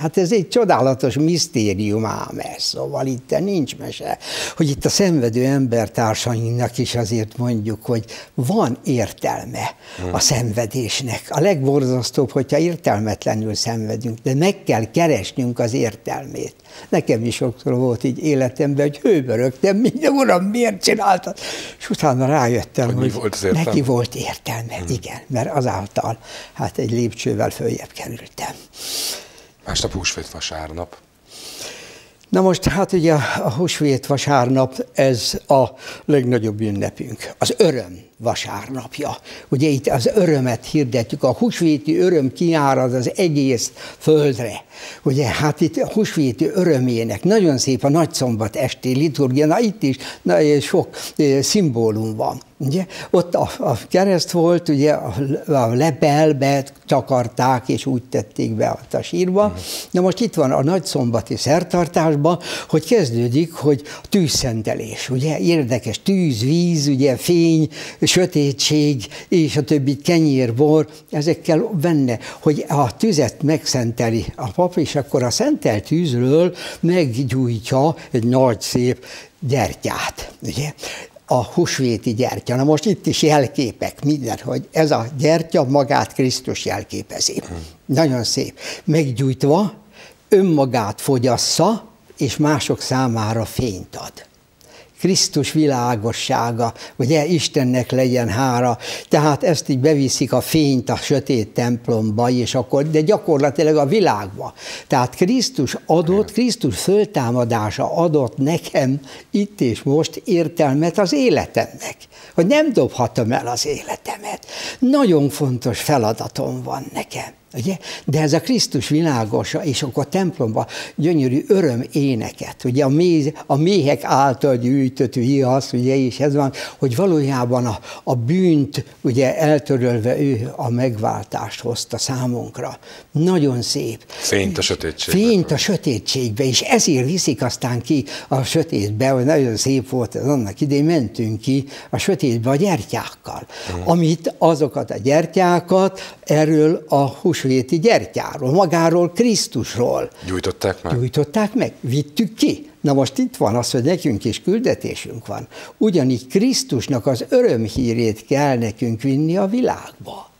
Hát ez egy csodálatos misztérium ám ez, szóval itt nincs mese, hogy itt a szenvedő embertársainknak is azért mondjuk, hogy van értelme a szenvedésnek. A legborzasztóbb, hogyha értelmetlenül szenvedünk, de meg kell keresnünk az értelmét. Nekem is sokszor volt így életemben, hogy hőbörögtem, minden uram, miért csináltad? És utána rájöttem, hogy neki volt értelme, igen, mert azáltal hát egy lépcsővel följebb kerültem. Másnap húsvét vasárnap. Na most hát ugye a húsvét vasárnap, ez a legnagyobb ünnepünk, az öröm vasárnapja. Ugye itt az örömet hirdetjük, a húsvéti öröm kiárad az egész földre. Ugye hát itt a húsvéti örömének nagyon szép a nagyszombat esti liturgia, na itt is na, sok szimbólum van. Ugye? Ott a kereszt volt, ugye a lepelbe csakarták, és úgy tették be a sírba. Na most itt van a nagyszombati szertartásban, hogy kezdődik, hogy a tűzszentelés, ugye érdekes tűz, víz, ugye fény, sötétség, és a többi kenyér, bor, ezekkel benne, hogy a tüzet megszenteli a pap, és akkor a szentelt tűzről meggyújtja egy nagy szép gyertyát, ugye? A húsvéti gyertya. Na most itt is jelképek, minden, hogy ez a gyertya magát Krisztus jelképezi. Nagyon szép. Meggyújtva önmagát fogyassza, és mások számára fényt ad. Krisztus világossága, ugye Istennek legyen hála, tehát ezt így beviszik a fényt a sötét templomba, és akkor, de gyakorlatilag a világba. Tehát Krisztus adott, Krisztus föltámadása adott nekem itt és most értelmet az életemnek, hogy nem dobhatom el az életemet. Nagyon fontos feladatom van nekem. Ugye? De ez a Krisztus világosa, és akkor a templomban gyönyörű öröm éneket, ugye a méhek által gyűjtött vihasz, ugye, és ez van, hogy valójában a bűnt ugye, eltörölve ő a megváltást hozta számunkra. Nagyon szép. Fényt a sötétségbe. Fényt a sötétségbe, és ezért viszik aztán ki a sötétbe, hogy nagyon szép volt ez annak idején, mentünk ki a sötétbe a gyertyákkal, amit azokat a gyertyákat erről a húsvéti gyertyáról, magáról, Krisztusról. Gyújtották meg? Gyújtották meg, vittük ki. Na most itt van az, hogy nekünk is küldetésünk van. Ugyanígy Krisztusnak az örömhírét kell nekünk vinni a világba.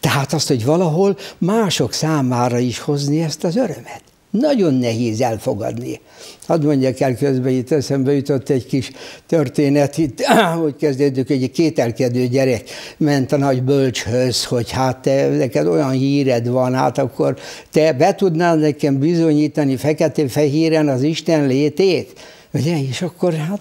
Tehát azt, hogy valahol mások számára is hozni ezt az örömet. Nagyon nehéz elfogadni. Hadd mondjak el, közben itt eszembe jutott egy kis történet, itt úgy kezdődök, hogy egy kételkedő gyerek ment a nagy bölcshöz, hogy hát te, neked olyan híred van, hát akkor te be tudnád nekem bizonyítani feketén-fehéren az Isten létét? Ugye? És akkor hát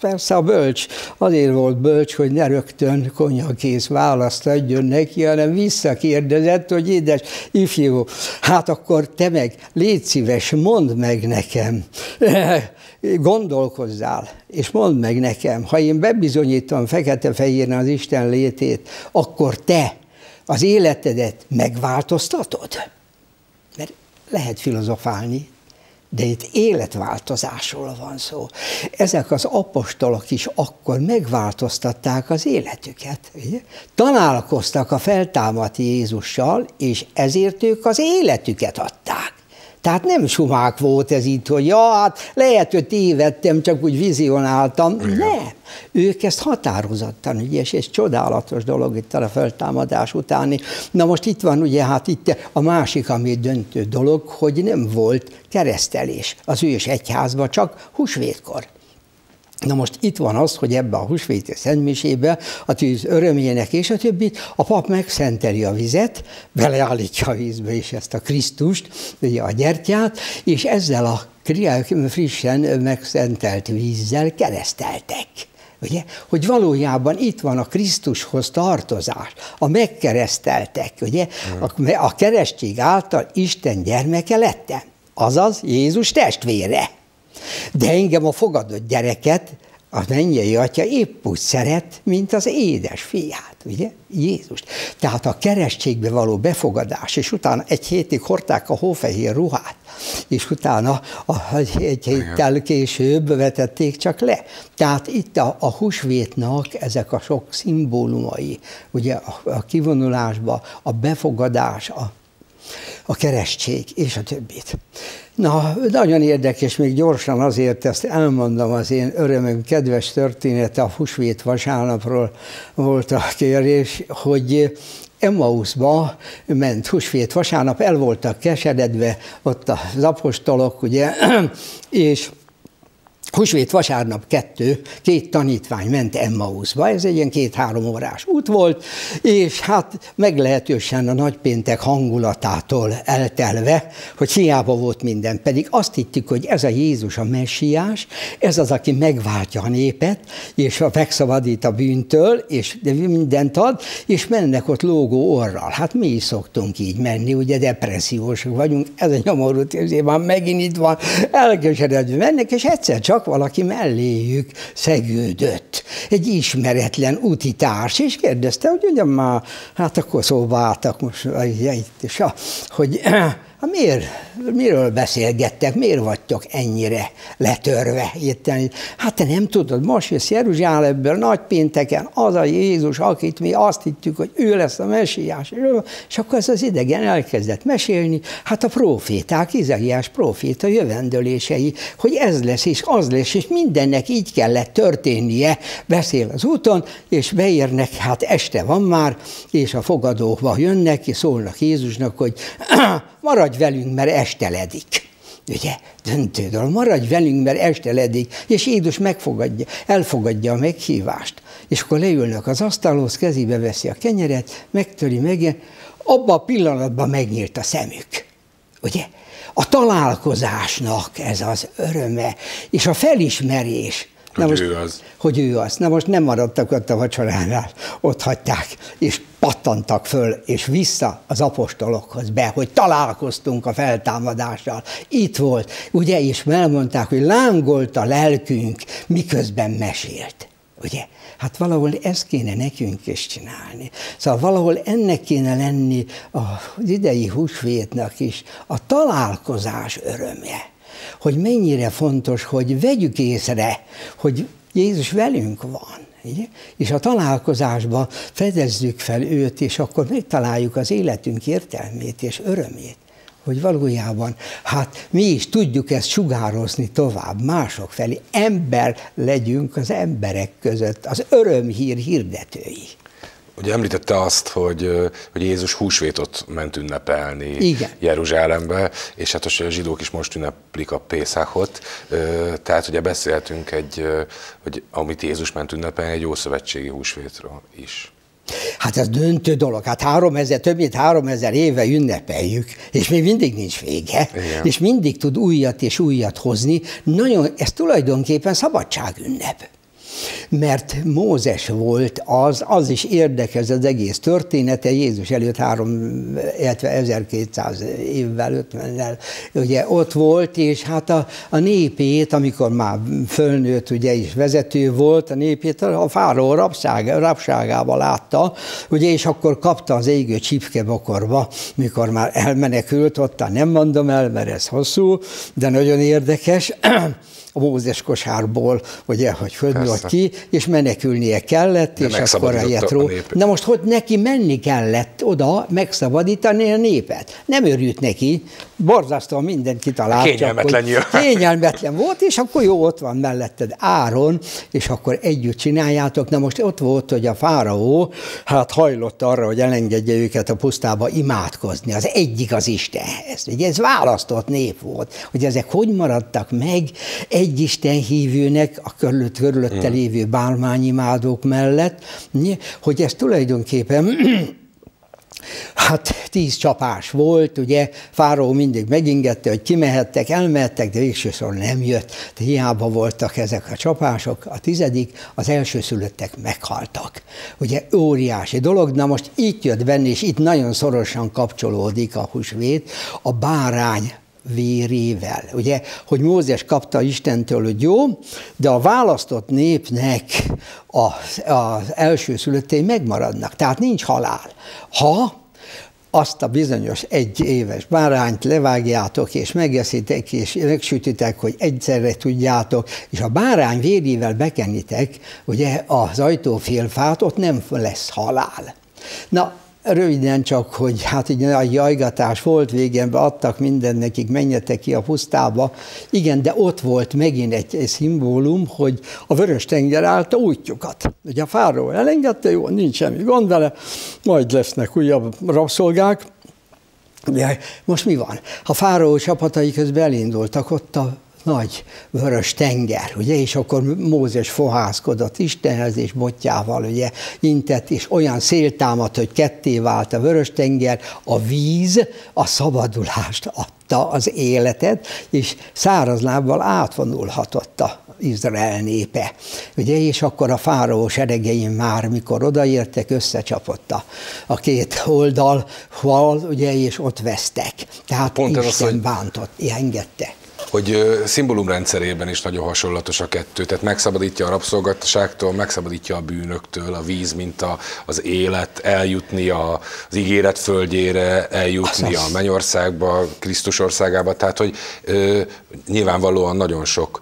persze a bölcs azért volt bölcs, hogy ne rögtön konyhakész választ adjon neki, hanem visszakérdezett, hogy édes ifjú, hát akkor te meg légy szíves, mondd meg nekem, gondolkozzál, és mondd meg nekem, ha én bebizonyítom fekete-fehéren az Isten létét, akkor te az életedet megváltoztatod? Mert lehet filozofálni. De itt életváltozásról van szó. Ezek az apostolok is akkor megváltoztatták az életüket. Ugye? Találkoztak a feltámadt Jézussal, és ezért ők az életüket adták. Tehát nem sumák volt ez itt, hogy ja, hát lehet, hogy tévedtem, csak úgy vizionáltam. Igen. Nem. Ők ezt határozottan, ugye, és ez csodálatos dolog itt a feltámadás utáni. Na most itt van, ugye, hát itt a másik, ami döntő dolog, hogy nem volt keresztelés az ős egyházban, csak húsvétkor. Na most itt van az, hogy ebbe a húsvéti szentmisébe, a tűz örömének és a többit, a pap megszenteli a vizet, beleállítja a vízbe is ezt a Krisztust, ugye a gyertyát, és ezzel a frissen megszentelt vízzel kereszteltek. Ugye? Hogy valójában itt van a Krisztushoz tartozás, a megkereszteltek, ugye? A keresztség által Isten gyermeke lettem, azaz Jézus testvére. De engem a fogadott gyereket a mennyei atya épp úgy szeret, mint az édes fiát, ugye, Jézust. Tehát a keresztségbe való befogadás, és utána egy hétig hordták a hófehér ruhát, és utána egy héttel később vetették csak le. Tehát itt a húsvétnak ezek a sok szimbólumai, ugye a kivonulásba, a befogadás, a a keresztség, és a többit. Na, nagyon érdekes, még gyorsan azért ezt elmondom, az én örömöm, kedves története a húsvét vasárnapról volt a kérdés, hogy Emmauszba ment húsvét vasárnap, el voltak keseredve ott az apostolok, ugye, és húsvét vasárnap két tanítvány ment Emmauszba, ez egy ilyen 2-3 órás út volt, és hát meglehetősen a nagypéntek hangulatától eltelve, hogy hiába volt minden, pedig azt hittük, hogy ez a Jézus a messiás, ez az, aki megváltja a népet, és megszabadít a bűntől, és mindent ad, és mennek ott lógó orral. Hát mi is szoktunk így menni, ugye depressziósok vagyunk, ez a nyomorú térzés már megint itt van, elkeseredve mennek, és egyszer csak valaki melléjük szegődött. Egy ismeretlen utitárs, és kérdezte, hogy ugyan már, hát akkor szóba álltak most, hogy miről beszélgettek, miért vagytok ennyire letörve? Érteni? Hát te nem tudod, most jössz Jeruzsálemből nagypénteken, az a Jézus, akit mi azt hittük, hogy ő lesz a messiás. És akkor ez az idegen elkezdett mesélni, hát a próféták, Izaiás próféta jövendőlései, hogy ez lesz, és az lesz, és mindennek így kellett történnie, beszél az úton, és beérnek, hát este van már, és a fogadóba jönnek, és szólnak Jézusnak, hogy maradj velünk, mert esteledik. Ugye, döntő dolog, maradj velünk, mert esteledik, és Jézus elfogadja a meghívást. És akkor leülnek az asztalhoz, kezébe veszi a kenyeret, megtöri meg, abban a pillanatban megnyílt a szemük. Ugye? A találkozásnak ez az öröme, és a felismerés, Hogy ő az. Na most nem maradtak ott a vacsoránál, ott hagyták, és pattantak föl, és vissza az apostolokhoz be, hogy találkoztunk a feltámadással. Itt volt, ugye, és elmondták, hogy lángolt a lelkünk, miközben mesélt. Ugye? Hát valahol ezt kéne nekünk is csinálni. Szóval valahol ennek kéne lenni az idei húsvétnak is a találkozás öröme. Hogy mennyire fontos, hogy vegyük észre, hogy Jézus velünk van. Ugye? És a találkozásban fedezzük fel őt, és akkor megtaláljuk az életünk értelmét és örömét. Hogy valójában, hát mi is tudjuk ezt sugározni tovább, mások felé. Ember legyünk az emberek között, az örömhír hirdetői. Ugye említette azt, hogy Jézus húsvétot ment ünnepelni. Igen. Jeruzsálembe, és hát a zsidók is most ünneplik a Pészáhot. Tehát ugye beszélhetünk hogy amit Jézus ment ünnepelni, egy ószövetségi húsvétról is. Hát ez döntő dolog, hát 3000, több mint 3000 éve ünnepeljük, és még mindig nincs vége, igen. És mindig tud újat és újat hozni. Ez tulajdonképpen szabadságünnep. Mert Mózes volt az is érdekes az egész története, Jézus előtt 1200 évvel, 50-nel, ugye ott volt, és hát a népét, amikor már fölnőtt, ugye is vezető volt, a népét a fáraó rabságába látta, ugye, és akkor kapta az égő csipkebokorba, mikor már elmenekült, ott nem mondom el, mert ez hosszú, de nagyon érdekes, a Mózes kosárból, ugye, hogy földnőtt ki, és menekülnie kellett, de és akkor na most, hogy neki menni kellett oda megszabadítani a népet. Nem örült neki, borzasztóan mindent kitalált. Kényelmetlen volt, és akkor jó, ott van melletted Áron, és akkor együtt csináljátok. Na most ott volt, hogy a fáraó hát hajlott arra, hogy elengedje őket a pusztába imádkozni. Az egyik az Istenhez. Ugye ez választott nép volt. Hogy ezek hogy maradtak meg egy Isten hívőnek, a körülötte lévő bálványimádók mellett, hogy ez tulajdonképpen hát 10 csapás volt, ugye, fáraó mindig megingette, hogy kimehettek, elmehettek, de végső soron nem jött, de hiába voltak ezek a csapások. A 10., az elsőszülöttek meghaltak. Ugye óriási dolog, na most itt jött benne, és itt nagyon szorosan kapcsolódik a húsvét, a bárány vérével. Ugye, hogy Mózes kapta Istentől, hogy jó, de a választott népnek az elsőszülöttei megmaradnak. Tehát nincs halál. Ha azt a bizonyos 1 éves bárányt levágjátok, és megeszitek, és megsütitek, hogy egyszerre tudjátok, és a bárány vérével bekenitek, ugye, az ajtófélfát, ott nem lesz halál. Na, Röviden csak, hogy hát egy nagy jajgatás volt, végén adtak minden nekik, menjetek ki a pusztába. Igen, de ott volt megint egy szimbólum, hogy a Vörös-tenger állta útjukat. Ugye a fáraó elengedte, jó, nincs semmi gond vele, majd lesznek újabb rabszolgák. De most mi van? A fáraó csapatai közben elindultak ott a nagy Vörös-tenger, ugye, és akkor Mózes fohászkodott Istenhez, és botjával, ugye, intett, és olyan szél támadt, hogy ketté vált a Vörös-tenger, a víz a szabadulást adta, az életet, és száraz lábbal átvonulhatott a Izrael népe. Ugye, és akkor a fáraó seregeim már, mikor odaértek, összecsapott a két oldalval, ugye, és ott vesztek. Tehát pont Isten az, hogy... bántott, engedte. Hogy szimbólumrendszerében is nagyon hasonlatos a kettő, tehát megszabadítja a rabszolgaságtól, megszabadítja a bűnöktől, a víz, mint az élet, eljutni az ígéret földjére, eljutni a mennyországba, Krisztus országába, tehát hogy nyilvánvalóan nagyon sok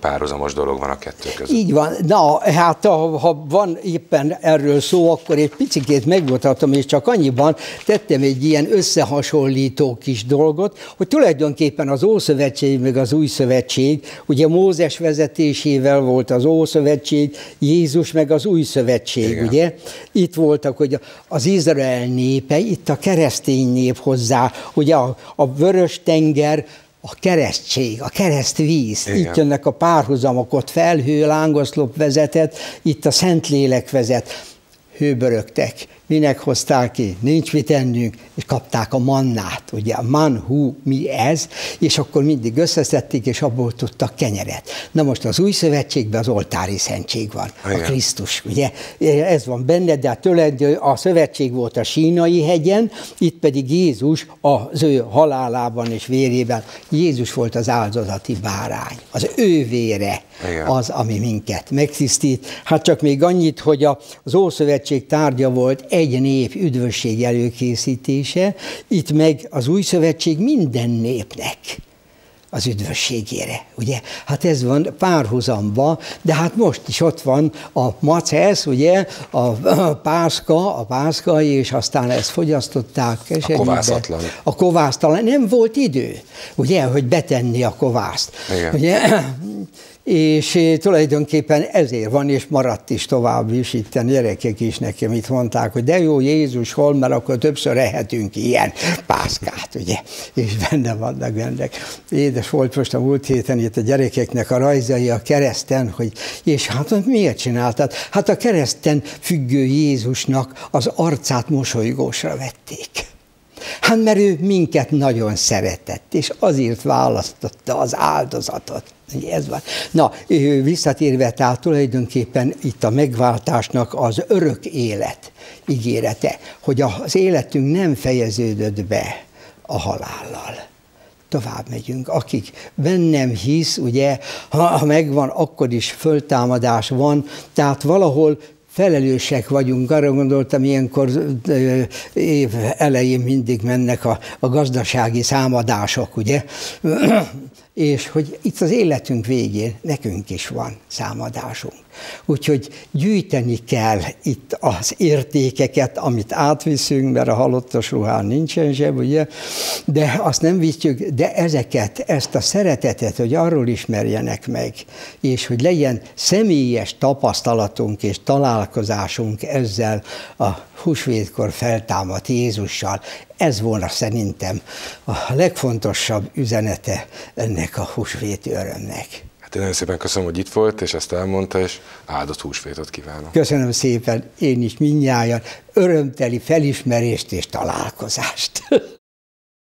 párhuzamos dolog van a kettő között. Így van, na hát ha van éppen erről szó, akkor egy picikét megmutatom, és csak annyiban tettem egy ilyen összehasonlító kis dolgot, hogy tulajdonképpen az Ószövetség meg az Új Szövetség, ugye Mózes vezetésével volt az Ószövetség, Jézus meg az Új Szövetség, igen, ugye? Itt voltak, hogy az Izrael népe, itt a keresztény nép hozzá, ugye a Vörös-tenger, a keresztség, a keresztvíz, igen, itt jönnek a párhuzamok, ott felhő, lángoszlop vezetett, itt a Szentlélek vezet. Hőbörögtek, minek hozták ki, nincs mit ennünk, és kapták a mannát, ugye a man, hú, mi ez, és akkor mindig összeszedték, és abból tudtak kenyeret. Na most az Új Szövetségben az oltári szentség van, igen, a Krisztus, ugye, ez van benne, de a szövetség volt a Sínai hegyen, itt pedig Jézus az ő halálában és vérében, Jézus volt az áldozati bárány, az ő vére, igen, az, ami minket megtisztít. Hát csak még annyit, hogy az Ószövetség tárgya volt egy nép üdvösség előkészítése, itt meg az Új Szövetség minden népnek az üdvösségére, ugye? Hát ez van párhuzamba, de hát most is ott van a macesz, ugye, a pászka, és aztán ezt fogyasztották. A kovászatlan. A kovásztalan. Nem volt idő, ugye, hogy betenni a kovászt. Igen. Ugye? És tulajdonképpen ezért van, és maradt is tovább is, itt a gyerekek is nekem itt mondták, hogy de jó, Jézus hol, mert akkor többször ehetünk ilyen pászkát, ugye, és benne vannak vendek. Édes volt most a múlt héten itt a gyerekeknek a rajzai a kereszten, hogy és hát miért csináltad? Hát a kereszten függő Jézusnak az arcát mosolygósra vették. Hát mert ő minket nagyon szeretett, és azért választotta az áldozatot. Ez van. Na, visszatérve, tehát tulajdonképpen itt a megváltásnak az örök élet ígérete, hogy az életünk nem fejeződött be a halállal. Tovább megyünk. Akik bennem hisz, ugye, ha megvan, akkor is föltámadás van, tehát valahol felelősek vagyunk, arra gondoltam, ilyenkor év elején mindig mennek a gazdasági számadások, ugye? És hogy itt az életünk végén nekünk is van számadásunk. Úgyhogy gyűjteni kell itt az értékeket, amit átviszünk, mert a halottas ruhán nincsen zseb, ugye? De azt nem visztjük, de ezeket, ezt a szeretetet, hogy arról ismerjenek meg, és hogy legyen személyes tapasztalatunk és találkozásunk ezzel a húsvétkor feltámadt Jézussal. Ez volna szerintem a legfontosabb üzenete ennek a húsvéti örömnek. Hát én nagyon szépen köszönöm, hogy itt volt, és ezt elmondta, és áldott húsvétot kívánok. Köszönöm szépen, én is mindnyájan örömteli felismerést és találkozást.